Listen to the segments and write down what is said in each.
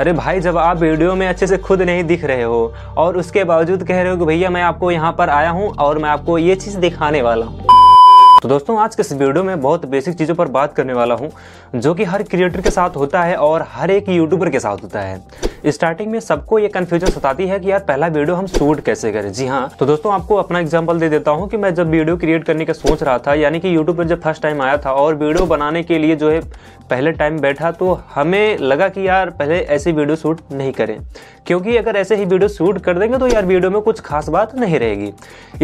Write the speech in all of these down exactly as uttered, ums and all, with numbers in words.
अरे भाई, जब आप वीडियो में अच्छे से खुद नहीं दिख रहे हो और उसके बावजूद कह रहे हो कि भैया मैं आपको यहाँ पर आया हूँ और मैं आपको ये चीज़ दिखाने वाला हूँ। तो दोस्तों, आज के इस वीडियो में बहुत बेसिक चीज़ों पर बात करने वाला हूं जो कि हर क्रिएटर के साथ होता है और हर एक यूट्यूबर के साथ होता है। स्टार्टिंग में सबको ये कन्फ्यूजन सताती है कि यार पहला वीडियो हम शूट कैसे करें। जी हाँ, तो दोस्तों आपको अपना एग्जांपल दे देता हूं कि मैं जब वीडियो क्रिएट करने का सोच रहा था, यानी कि यूट्यूब पर जब फर्स्ट टाइम आया था और वीडियो बनाने के लिए जो है पहले टाइम बैठा, तो हमें लगा कि यार पहले ऐसे वीडियो शूट नहीं करें, क्योंकि अगर ऐसे ही वीडियो शूट कर देंगे तो यार वीडियो में कुछ खास बात नहीं रहेगी।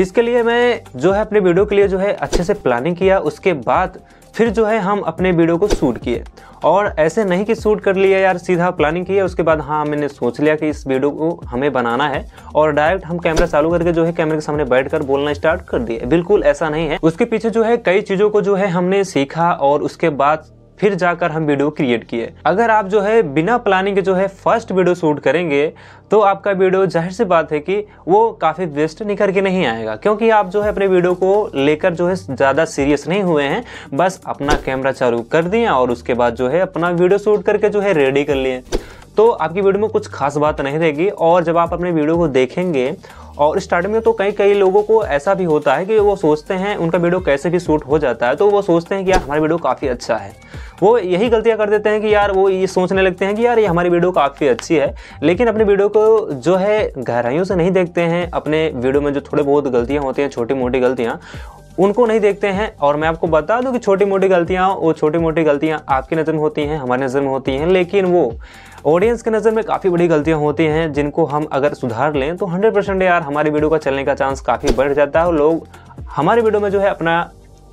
इसके लिए मैं जो है अपने वीडियो के लिए जो है अच्छे से प्लानिंग किया, उसके बाद फिर जो है हम अपने वीडियो को शूट किए। और ऐसे नहीं कि शूट कर लिया यार, सीधा प्लानिंग किया, उसके बाद हाँ मैंने सोच लिया कि इस वीडियो को हमें बनाना है और डायरेक्ट हम कैमरा चालू करके जो है कैमरे के सामने बैठकर बोलना स्टार्ट कर दिए। बिल्कुल ऐसा नहीं है, उसके पीछे जो है कई चीज़ों को जो है हमने सीखा और उसके बाद फिर जाकर हम वीडियो क्रिएट किए। अगर आप जो है बिना प्लानिंग के जो है फर्स्ट वीडियो शूट करेंगे तो आपका वीडियो जाहिर सी बात है कि वो काफ़ी वेस्ट निकल के नहीं आएगा, क्योंकि आप जो है अपने वीडियो को लेकर जो है ज़्यादा सीरियस नहीं हुए हैं। बस अपना कैमरा चालू कर दिए और उसके बाद जो है अपना वीडियो शूट करके जो है रेडी कर लिए, तो आपकी वीडियो में कुछ खास बात नहीं रहेगी। और जब आप अपने वीडियो को देखेंगे, और स्टार्टिंग में तो कई कई लोगों को ऐसा भी होता है कि वो सोचते हैं, उनका वीडियो कैसे भी शूट हो जाता है तो वो सोचते हैं कि यार हमारा वीडियो काफ़ी अच्छा है। वो यही गलतियां कर देते हैं कि यार वो ये सोचने लगते हैं कि यार ये हमारी वीडियो काफ़ी अच्छी है, लेकिन अपने वीडियो को जो है गहराइयों से नहीं देखते हैं। अपने वीडियो में जो थोड़े बहुत गलतियाँ होती हैं, छोटी मोटी गलतियाँ, उनको नहीं देखते हैं। और मैं आपको बता दूं कि छोटी मोटी गलतियाँ वो छोटी मोटी गलतियाँ आपकी नज़र में होती हैं, हमारी नज़र में होती हैं, लेकिन वो ऑडियंस की नज़र में काफ़ी बड़ी गलतियाँ होती हैं जिनको हम अगर सुधार लें तो हंड्रेड परसेंट यार हमारी वीडियो का चलने का चांस काफ़ी बढ़ जाता है और लोग हमारी वीडियो में जो है अपना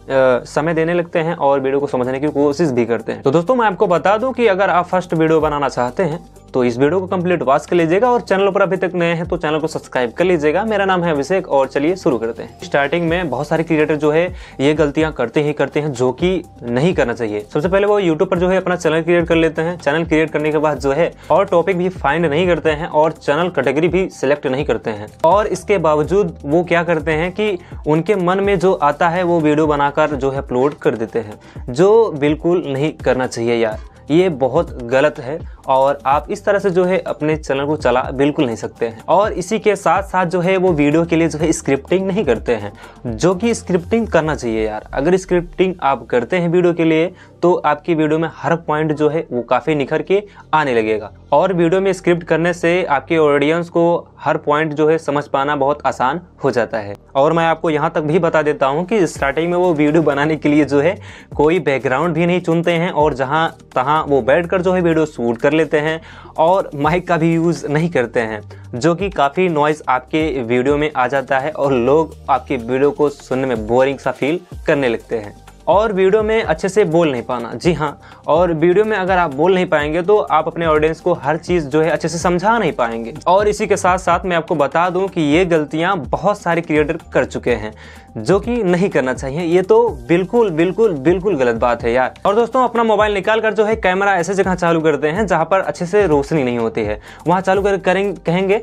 Uh, समय देने लगते हैं और वीडियो को समझने की कोशिश भी करते हैं। तो दोस्तों मैं आपको बता दूं कि अगर आप फर्स्ट वीडियो बनाना चाहते हैं तो इस वीडियो को कंप्लीट वॉच कर लीजिएगा और चैनल पर अभी तक नए हैं तो चैनल को सब्सक्राइब कर लीजिएगा। मेरा नाम है अभिषेक और चलिए शुरू करते हैं। स्टार्टिंग में बहुत सारे क्रिएटर जो है ये गलतियाँ करते ही करते हैं जो कि नहीं करना चाहिए। सबसे पहले वो यूट्यूब पर जो है अपना चैनल क्रिएट कर लेते हैं। चैनल क्रिएट करने के बाद जो है और टॉपिक भी फाइंड नहीं करते हैं और चैनल कैटेगरी भी सिलेक्ट नहीं करते हैं, और इसके बावजूद वो क्या करते हैं कि उनके मन में जो आता है वो वीडियो बना जो है अपलोड कर देते हैं, जो बिल्कुल नहीं करना चाहिए यार। ये बहुत गलत है और आप इस तरह से जो है अपने चैनल को चला बिल्कुल नहीं सकते हैं। और इसी के साथ साथ जो है वो वीडियो के लिए जो है स्क्रिप्टिंग नहीं करते हैं, जो कि स्क्रिप्टिंग करना चाहिए यार। अगर स्क्रिप्टिंग आप करते हैं वीडियो के लिए तो आपकी वीडियो में हर पॉइंट जो है वो काफ़ी निखर के आने लगेगा, और वीडियो में स्क्रिप्ट करने से आपके ऑडियंस को हर पॉइंट जो है समझ पाना बहुत आसान हो जाता है। और मैं आपको यहाँ तक भी बता देता हूँ कि स्टार्टिंग में वो वीडियो बनाने के लिए जो है कोई बैकग्राउंड भी नहीं चुनते हैं और जहाँ तहाँ वो बैठकर जो है वीडियो शूट कर लेते हैं और माइक का भी यूज़ नहीं करते हैं, जो कि काफ़ी नॉइज़ आपके वीडियो में आ जाता है और लोग आपके वीडियो को सुनने में बोरिंग सा फील करने लगते हैं। और वीडियो में अच्छे से बोल नहीं पाना, जी हाँ, और वीडियो में अगर आप बोल नहीं पाएंगे तो आप अपने ऑडियंस को हर चीज़ जो है अच्छे से समझा नहीं पाएंगे। और इसी के साथ साथ मैं आपको बता दूं कि ये गलतियां बहुत सारे क्रिएटर कर चुके हैं जो कि नहीं करना चाहिए। ये तो बिल्कुल बिल्कुल बिल्कुल गलत बात है यार। और दोस्तों अपना मोबाइल निकाल कर जो है कैमरा ऐसे जगह चालू करते हैं जहाँ पर अच्छे से रोशनी नहीं होती है, वहाँ चालू कर करेंगे कहेंगे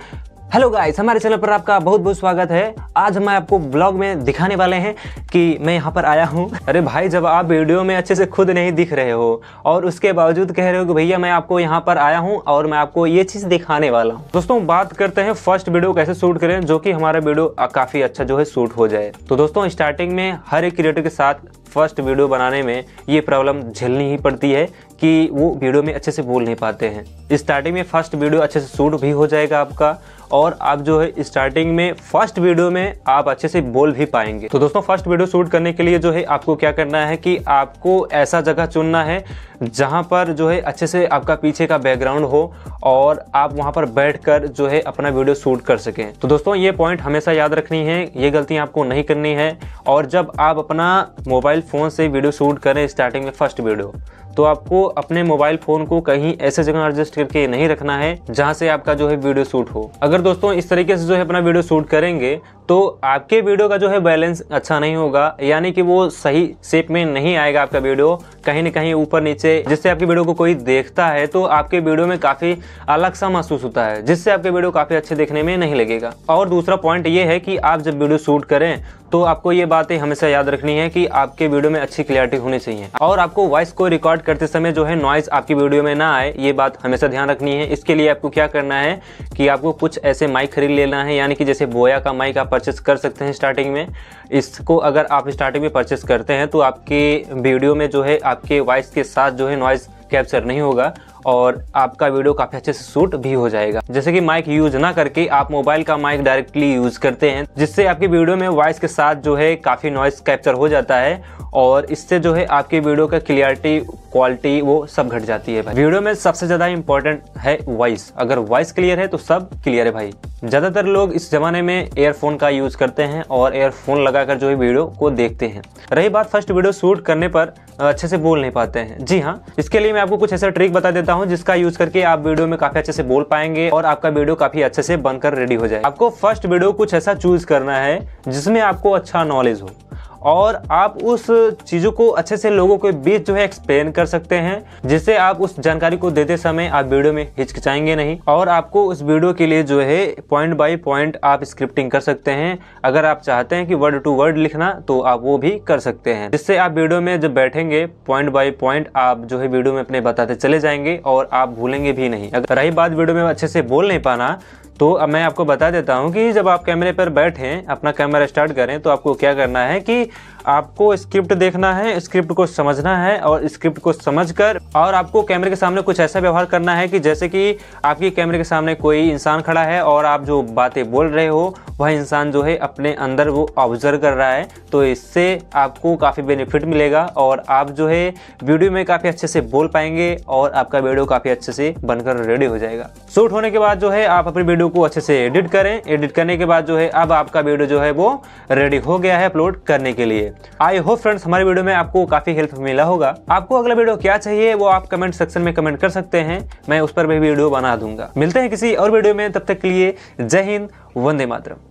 हेलो गाइस, हमारे चैनल पर आपका बहुत बहुत स्वागत है। आज हम आपको ब्लॉग में दिखाने वाले हैं कि मैं यहाँ पर आया हूँ। अरे भाई, जब आप वीडियो में अच्छे से खुद नहीं दिख रहे हो और उसके बावजूद कह रहे हो कि भैया मैं आपको यहाँ पर आया हूँ और मैं आपको ये चीज़ दिखाने वाला हूँ। दोस्तों बात करते हैं फर्स्ट वीडियो कैसे शूट करें जो कि हमारा वीडियो काफ़ी अच्छा जो है शूट हो जाए। तो दोस्तों स्टार्टिंग में हर एक क्रिएटर के साथ फर्स्ट वीडियो बनाने में ये प्रॉब्लम झेलनी ही पड़ती है कि वो वीडियो में अच्छे से बोल नहीं पाते हैं। स्टार्टिंग में फर्स्ट वीडियो अच्छे से शूट भी हो जाएगा आपका, और आप जो है स्टार्टिंग में फर्स्ट वीडियो में आप अच्छे से बोल भी पाएंगे। तो दोस्तों फर्स्ट वीडियो शूट करने के लिए जो है आपको क्या करना है कि आपको ऐसा जगह चुनना है जहाँ पर जो है अच्छे से आपका पीछे का बैकग्राउंड हो और आप वहाँ पर बैठकर जो है अपना वीडियो शूट कर सकें। तो दोस्तों ये पॉइंट हमेशा याद रखनी है, ये गलतियाँ आपको नहीं करनी है। और जब आप अपना मोबाइल फ़ोन से वीडियो शूट करें स्टार्टिंग में फर्स्ट वीडियो, तो आपको अपने मोबाइल फ़ोन को कहीं ऐसे जगह एडजस्ट करके नहीं रखना है जहाँ से आपका जो है वीडियो शूट हो। अगर दोस्तों इस तरीके से जो है अपना वीडियो शूट करेंगे तो आपके वीडियो का जो है बैलेंस अच्छा नहीं होगा, यानी कि वो सही शेप में नहीं आएगा आपका वीडियो, कहीं ना कहीं ऊपर नीचे, जिससे आपकी वीडियो को कोई देखता है तो आपके वीडियो में काफ़ी अलग सा महसूस होता है, जिससे आपके वीडियो काफ़ी अच्छे देखने में नहीं लगेगा। और दूसरा पॉइंट ये है कि आप जब वीडियो शूट करें तो आपको ये बातें हमेशा याद रखनी है कि आपके वीडियो में अच्छी क्लैरिटी होनी चाहिए और आपको वॉइस को रिकॉर्ड करते समय जो है नॉइज़ आपकी वीडियो में ना आए, ये बात हमेशा ध्यान रखनी है। इसके लिए आपको क्या करना है कि आपको कुछ ऐसे माइक खरीद लेना है, यानी कि जैसे बोया का माइक आप परचेस कर सकते हैं स्टार्टिंग में। इसको अगर आप स्टार्टिंग में परचेस करते हैं तो आपके वीडियो में जो है आपके वॉइस के साथ जो है नॉइज़ कैप्चर नहीं होगा और आपका वीडियो काफ़ी अच्छे से शूट भी हो जाएगा। जैसे कि माइक यूज़ ना करके आप मोबाइल का माइक डायरेक्टली यूज़ करते हैं, जिससे आपकी वीडियो में वॉइस के साथ जो है काफ़ी नॉइज़ कैप्चर हो जाता है और इससे जो है आपकी वीडियो का क्लियरिटी, क्वालिटी वो सब घट जाती है। भाई वीडियो में सबसे ज़्यादा इंपॉर्टेंट है वॉइस, अगर वॉइस क्लियर है तो सब क्लियर है। भाई ज़्यादातर लोग इस ज़माने में एयरफोन का यूज़ करते हैं और एयरफोन लगाकर जो है वीडियो को देखते हैं। रही बात फर्स्ट वीडियो शूट करने पर अच्छे से बोल नहीं पाते हैं, जी हाँ, इसके लिए मैं आपको कुछ ऐसा ट्रिक बता देता हूँ जिसका यूज़ करके आप वीडियो में काफ़ी अच्छे से बोल पाएंगे और आपका वीडियो काफ़ी अच्छे से बनकर रेडी हो जाए। आपको फर्स्ट वीडियो कुछ ऐसा चूज़ करना है जिसमें आपको अच्छा नॉलेज हो और आप उस चीज़ों को अच्छे से लोगों के बीच जो है एक्सप्लेन कर सकते हैं, जिससे आप उस जानकारी को देते समय आप वीडियो में हिचकिचाएंगे नहीं और आपको उस वीडियो के लिए जो है पॉइंट बाय पॉइंट आप स्क्रिप्टिंग कर सकते हैं। अगर आप चाहते हैं कि वर्ड टू वर्ड लिखना तो आप वो भी कर सकते हैं, जिससे आप वीडियो में जब बैठेंगे पॉइंट बाय पॉइंट आप जो है वीडियो में अपने बताते चले जाएंगे और आप भूलेंगे भी नहीं। अगर रही बात वीडियो में अच्छे से बोल नहीं पाना, तो अब मैं आपको बता देता हूं कि जब आप कैमरे पर बैठें, अपना कैमरा स्टार्ट करें, तो आपको क्या करना है कि आपको स्क्रिप्ट देखना है, स्क्रिप्ट को समझना है और स्क्रिप्ट को समझकर और आपको कैमरे के सामने कुछ ऐसा व्यवहार करना है कि जैसे कि आपके कैमरे के सामने कोई इंसान खड़ा है और आप जो बातें बोल रहे हो वह इंसान जो है अपने अंदर वो ऑब्जर्व कर रहा है। तो इससे आपको काफ़ी बेनिफिट मिलेगा और आप जो है वीडियो में काफ़ी अच्छे से बोल पाएंगे और आपका वीडियो काफ़ी अच्छे से बनकर रेडी हो जाएगा। शूट होने के बाद जो है आप अपनी वीडियो को अच्छे से एडिट करें, एडिट करने के बाद जो है अब आपका वीडियो जो है वो रेडी हो गया है अपलोड करने के लिए। आई होप फ्रेंड्स हमारे वीडियो में आपको काफ़ी हेल्प मिला होगा। आपको अगला वीडियो क्या चाहिए वो आप कमेंट सेक्शन में कमेंट कर सकते हैं, मैं उस पर भी वीडियो बना दूंगा। मिलते हैं किसी और वीडियो में, तब तक के लिए जय हिंद, वंदे मातरम।